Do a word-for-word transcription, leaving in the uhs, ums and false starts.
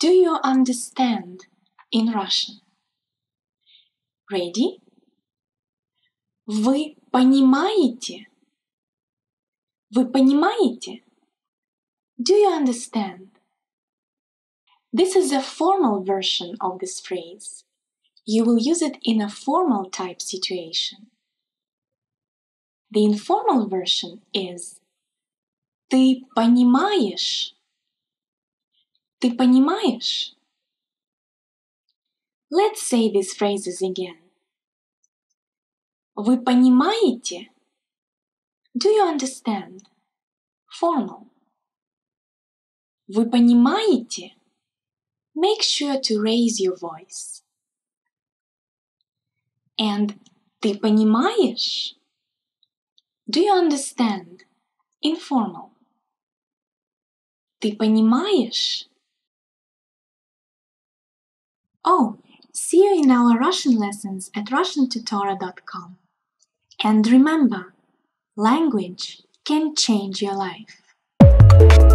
do you understand in Russian? Ready? Вы понимаете? Вы понимаете? Do you understand? This is a formal version of this phrase. You will use it in a formal type situation. The informal version is Ты понимаешь? Ты понимаешь? Let's say these phrases again. Вы понимаете? Do you understand? Formal. Вы понимаете? Make sure to raise your voice. And ты понимаешь? Do you understand? Informal. Ты понимаешь? Oh, see you in our Russian lessons at Russian Tutora dot com. And remember, language can change your life.